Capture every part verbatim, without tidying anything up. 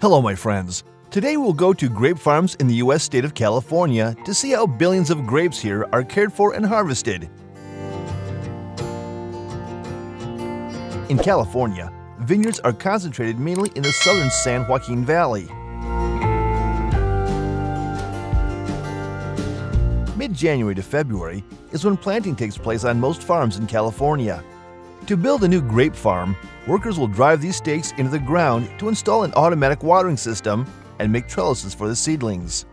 Hello my friends, today we'll go to grape farms in the U S state of California to see how billions of grapes here are cared for and harvested. In California, vineyards are concentrated mainly in the southern San Joaquin Valley. Mid-January to February is when planting takes place on most farms in California. To build a new grape farm, workers will drive these stakes into the ground to install an automatic watering system and make trellises for the seedlings.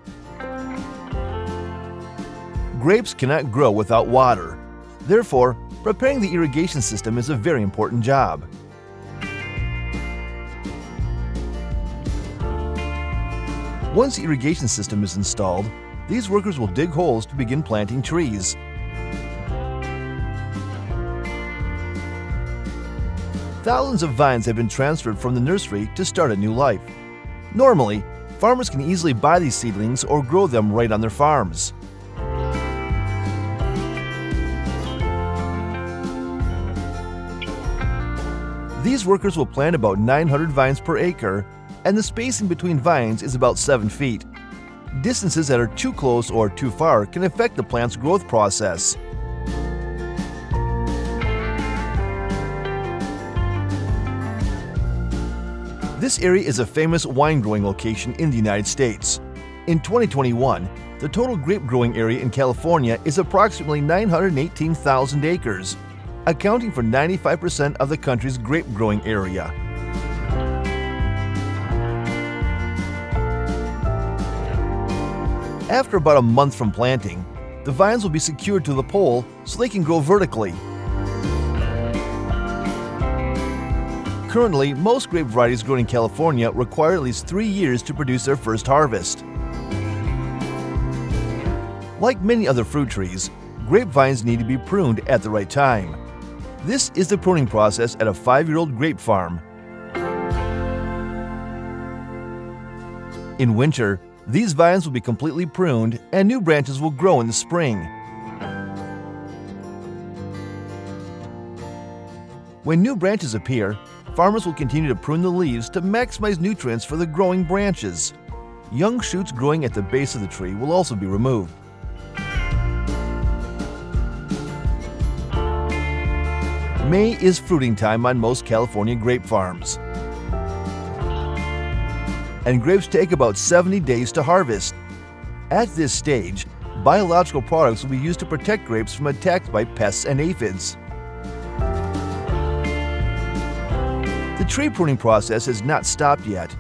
Grapes cannot grow without water. Therefore, preparing the irrigation system is a very important job. Once the irrigation system is installed, these workers will dig holes to begin planting trees. Thousands of vines have been transferred from the nursery to start a new life. Normally, farmers can easily buy these seedlings or grow them right on their farms. These workers will plant about nine hundred vines per acre, and the spacing between vines is about seven feet. Distances that are too close or too far can affect the plant's growth process. This area is a famous wine growing location in the United States. In twenty twenty-one, the total grape growing area in California is approximately nine hundred eighteen thousand acres, accounting for ninety-five percent of the country's grape growing area. After about a month from planting, the vines will be secured to the pole so they can grow vertically. Currently, most grape varieties grown in California require at least three years to produce their first harvest. Like many other fruit trees, grapevines need to be pruned at the right time. This is the pruning process at a five-year-old grape farm. In winter, these vines will be completely pruned and new branches will grow in the spring. When new branches appear, farmers will continue to prune the leaves to maximize nutrients for the growing branches. Young shoots growing at the base of the tree will also be removed. May is fruiting time on most California grape farms. And grapes take about seventy days to harvest. At this stage, biological products will be used to protect grapes from attacks by pests and aphids. The tree pruning process has not stopped yet.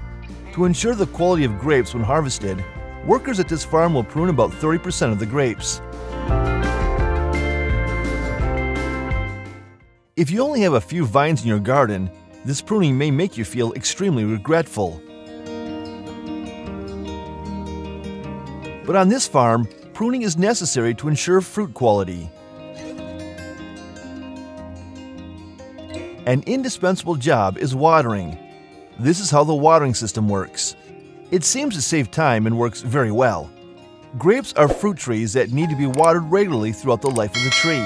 To ensure the quality of grapes when harvested, workers at this farm will prune about thirty percent of the grapes. If you only have a few vines in your garden, this pruning may make you feel extremely regretful. But on this farm, pruning is necessary to ensure fruit quality. An indispensable job is watering. This is how the watering system works. It seems to save time and works very well. Grapes are fruit trees that need to be watered regularly throughout the life of the tree.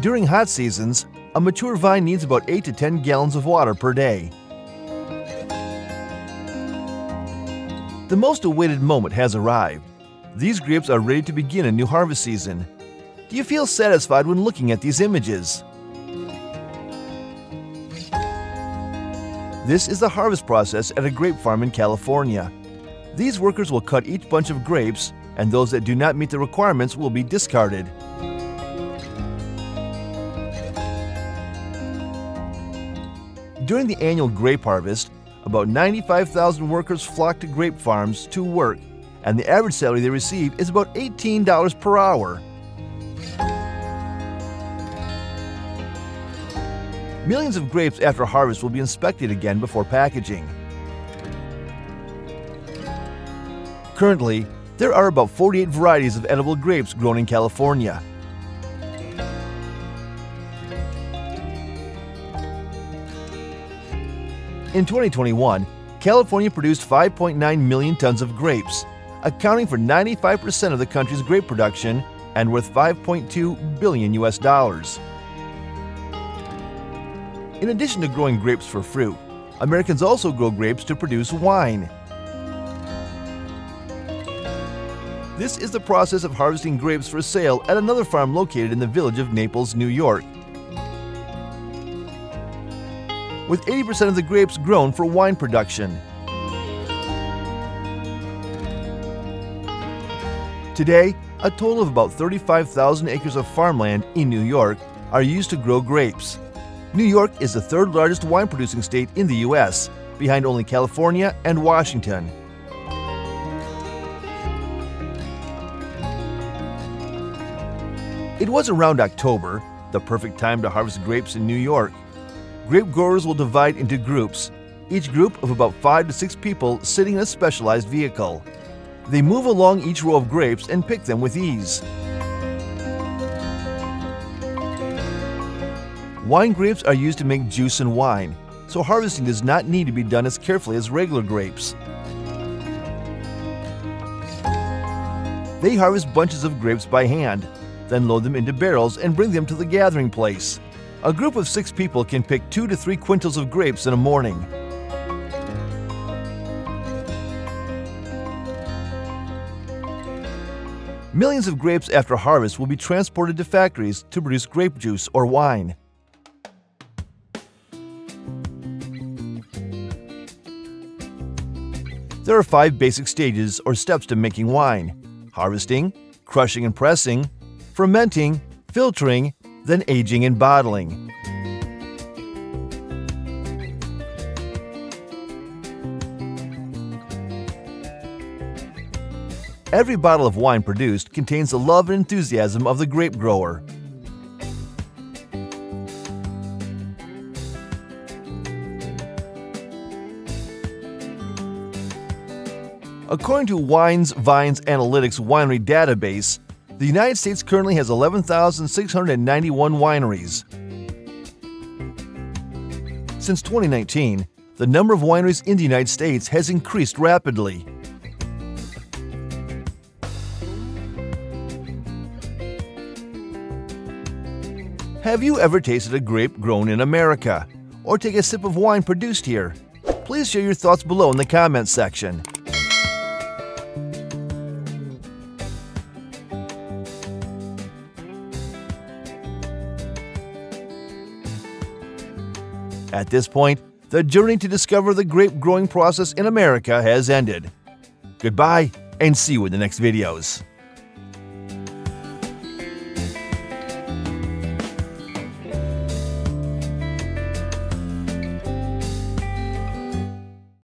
During hot seasons, a mature vine needs about eight to ten gallons of water per day. The most awaited moment has arrived. These grapes are ready to begin a new harvest season. Do you feel satisfied when looking at these images? This is the harvest process at a grape farm in California. These workers will cut each bunch of grapes, and those that do not meet the requirements will be discarded. During the annual grape harvest, about ninety-five thousand workers flock to grape farms to work, and the average salary they receive is about eighteen dollars per hour. Millions of grapes after harvest will be inspected again before packaging. Currently, there are about forty-eight varieties of edible grapes grown in California. In twenty twenty-one, California produced five point nine million tons of grapes, accounting for ninety-five percent of the country's grape production and worth five point two billion U S dollars. In addition to growing grapes for fruit, Americans also grow grapes to produce wine. This is the process of harvesting grapes for sale at another farm located in the village of Naples, New York. With eighty percent of the grapes grown for wine production. Today, a total of about thirty-five thousand acres of farmland in New York are used to grow grapes. New York is the third largest wine-producing state in the U S, behind only California and Washington. It was around October, the perfect time to harvest grapes in New York. Grape growers will divide into groups, each group of about five to six people sitting in a specialized vehicle. They move along each row of grapes and pick them with ease. Wine grapes are used to make juice and wine, so harvesting does not need to be done as carefully as regular grapes. They harvest bunches of grapes by hand, then load them into barrels and bring them to the gathering place. A group of six people can pick two to three quintals of grapes in a morning. Millions of grapes after harvest will be transported to factories to produce grape juice or wine. There are five basic stages or steps to making wine: harvesting, crushing and pressing, fermenting, filtering, then aging and bottling. Every bottle of wine produced contains the love and enthusiasm of the grape grower. According to Wine's Vines Analytics Winery Database, the United States currently has eleven thousand six hundred ninety-one wineries. Since twenty nineteen, the number of wineries in the United States has increased rapidly. Have you ever tasted a grape grown in America? Or take a sip of wine produced here? Please share your thoughts below in the comments section. At this point, the journey to discover the grape growing process in America has ended. Goodbye, and see you in the next videos.